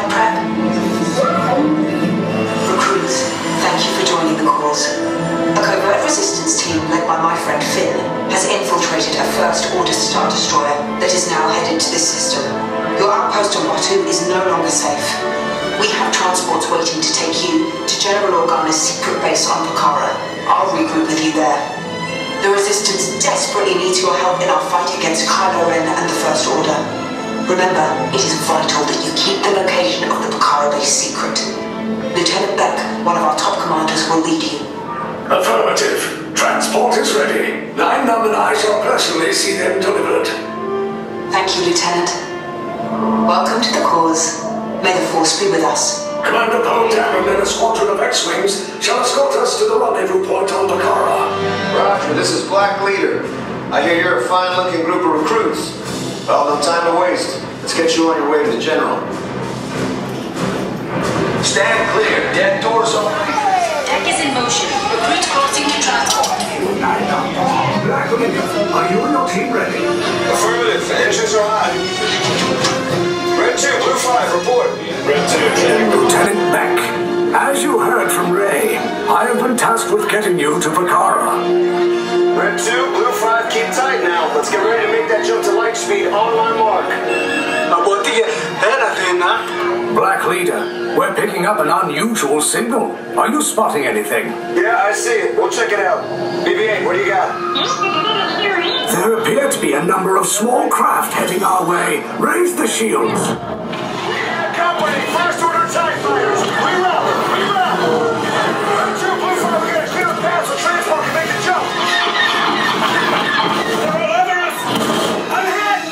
flight prep. Recruits, thank you for joining the cause. A covert resistance team led by my friend Finn has infiltrated a First Order Star Destroyer that is now headed to this system. Your outpost on Batuu is no longer safe. We have transports waiting to take you to General Organa's secret base on Bakura. I'll regroup with you there. The Resistance desperately needs your help in our fight against Kylo Ren and the First Order. Remember, it is vital that you keep the location of the Bakura base secret. Lieutenant Beck, one of our top commanders, will lead you. Affirmative. Transport is ready. Nine number and I shall personally see them delivered. Thank you, Lieutenant. Welcome to the cause. May the Force be with us. Commander Poe Tam and then a squadron of X-Wings shall escort us to the rendezvous point on Bakura. Roger, this is Black Leader. I hear you're a fine-looking group of recruits. Well, no time to waste. Let's get you on your way to the General. Stand clear. Dead doors open. Deck is in motion. Recruits crossing to transport. Black Leader, are you and your team ready? Affirmative. Engines are on. Red 2, Blue 5, report. Red 2. Lieutenant Beck, as you heard from Rey, I have been tasked with getting you to Bakura. Red 2, Blue 5, keep tight now. Let's get ready to make that jump to light speed on my mark. Black Leader, we're picking up an unusual signal. Are you spotting anything? Yeah, I see it. We'll check it out. BB-8, what do you got? There appear to be a number of small craft heading our way. Raise the shields. Company, First Order TIE fighters. Reroute, reroute. Red 2, Blue 5, we got a clear path so transport can make the jump. There are others. I'm hit.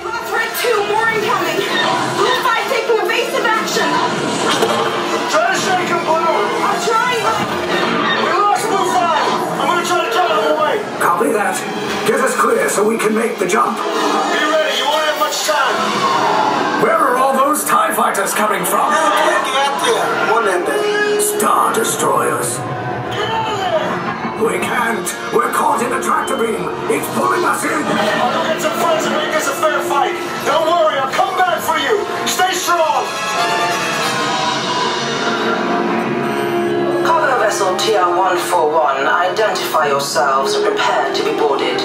Red 2, more incoming. Blue 5 taking evasive action. Try to shake him, Blue. I'm trying. We lost Blue 5. I'm going to try to jump out of the way. Copy that. Get us clear so we can make the jump. Be ready, you won't have much time. Where are all those TIE fighters coming from? Star Destroyers. We can't. We're caught in a tractor beam. It's pulling us in. I'll go get some friends and make this a fair fight. Don't worry, I'll come back for you. Stay strong. Vessel TR-141, identify yourselves and prepare to be boarded.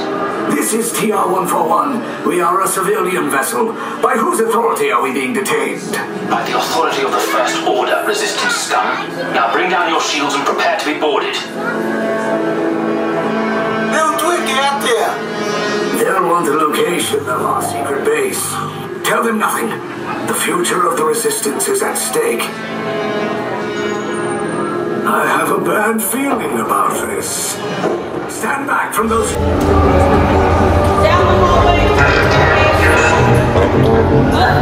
This is TR-141. We are a civilian vessel. By whose authority are we being detained? By the authority of the First Order, Resistance scum. Now bring down your shields and prepare to be boarded. They'll twig you out there. They'll want the location of our secret base. Tell them nothing. The future of the Resistance is at stake. I have a bad feeling about this. Stand back from those... Down the hallway! Both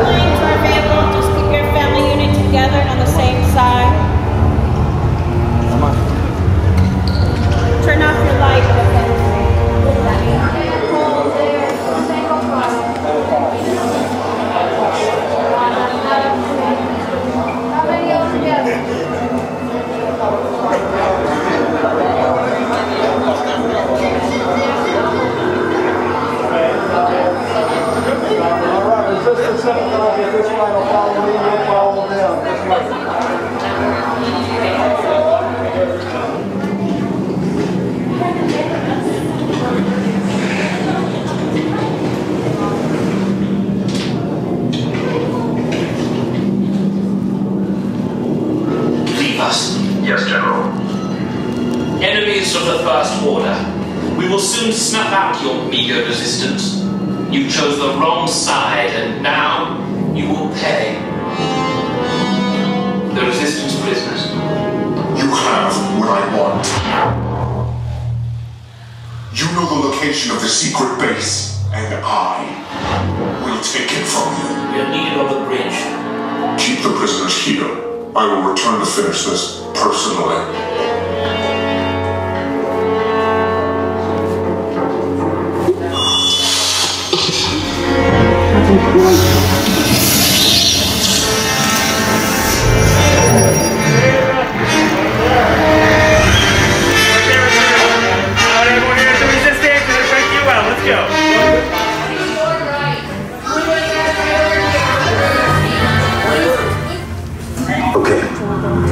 lanes are available. Just keep your family unit together and on the same side. Come on. Turn off your light.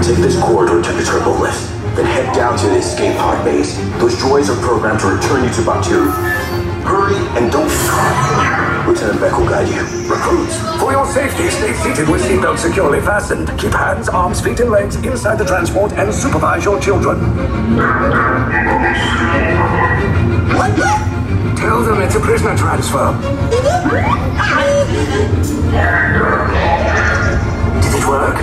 Take this corridor to the turbo lift, then head down to the escape pod base. Those droids are programmed to return you to Batuu. Hurry and don't stop. Lieutenant Beck will guide you. Recruits, for your safety, stay seated with seatbelts securely fastened. Keep hands, arms, feet, and legs inside the transport and supervise your children. Tell them it's a prisoner transfer. Did it work?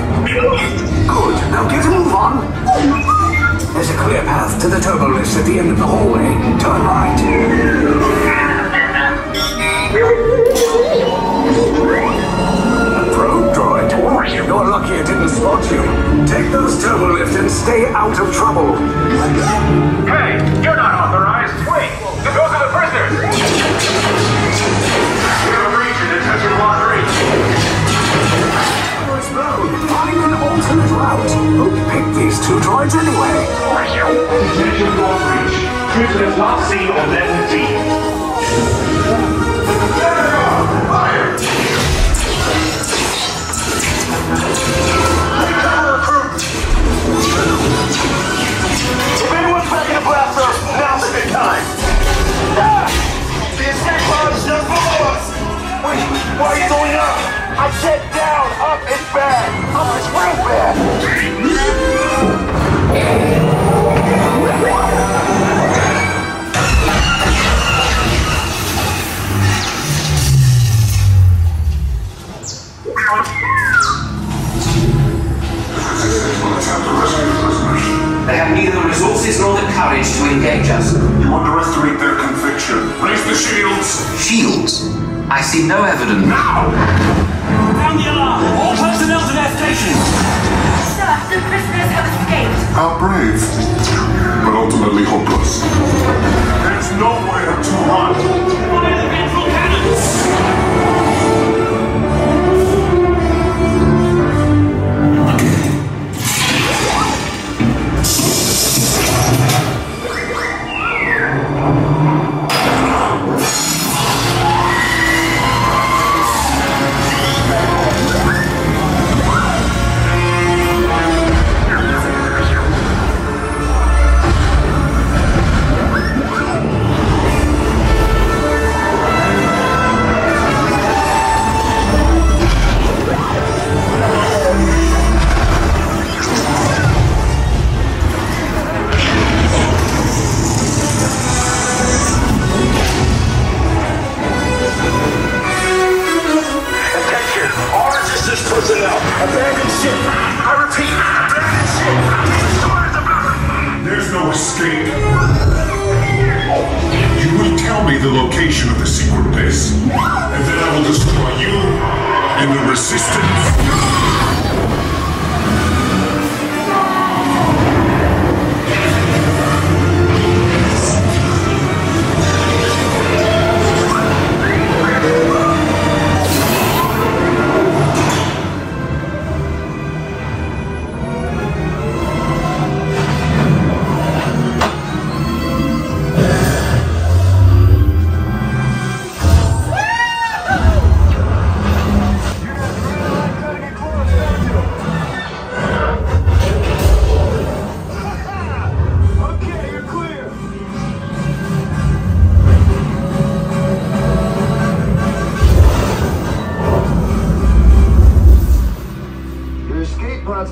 Good. Now get a move on. There's a clear path to the turbo lift at the end of the hallway. Turn right. Probe droid. You're lucky it didn't spot you. Take those turbo lifts and stay out of trouble. Hey, you're not authorized. Wait. Those are the prisoners! We're breaching detention block 3. Find an alternate route. Who picked these two droids anyway? Detention block breach. Prisoners last seen on level D. Fire! If anyone's back in the blaster, now's the time! The escape pod is just below us! Wait, why are you going up? I said down! Up is bad! Up is real bad! They have neither the resources nor the courage to engage us. You underestimate their control. Raise the shields! Shields? I see no evidence. Now! Sound the alarm! All personnel to their stations! Sir, the prisoners have escaped. How brave. But ultimately hopeless. There's nowhere to run. What are the ventral cannons?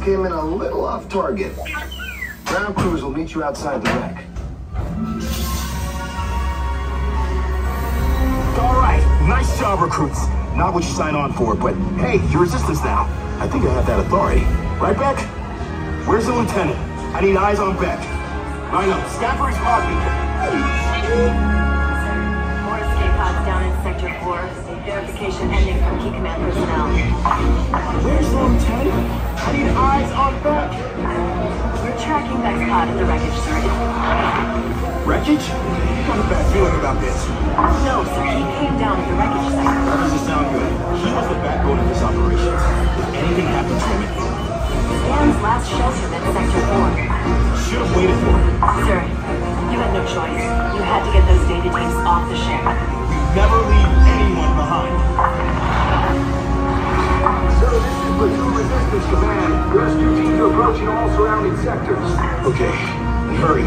Came in a little off target. Ground crews will meet you outside the wreck. All right, nice job, recruits. Not what you signed on for, but hey, you're resistance now. I think I have that authority. Right, Beck? Where's the lieutenant? I need eyes on Beck. Line up, Scaffery's pod beacon. More escape pods down in Sector 4. Verification ending from key command personnel. Where's the lieutenant? I need eyes on Beck. We're tracking Beck's pod at the wreckage site. Wreckage? Got a bad feeling about this. No, sir. He came down at the wreckage site. That doesn't sound good. He was the backbone of this operation. If anything happened to him, Dan's last shelter at Sector 4. Should have waited for him. Sir, you had no choice. You had to get those data teams off the ship. Never leave anyone behind. So this is Batuu Resistance Command. Rescue team to approach. Watching all surrounding sectors. Okay, and hurry.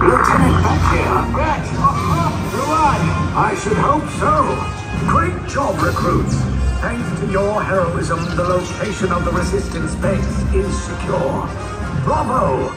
Lieutenant Beck here. Beck! You're on! I should hope so. Great job, recruits. Thanks to your heroism, the location of the resistance base is secure. Bravo!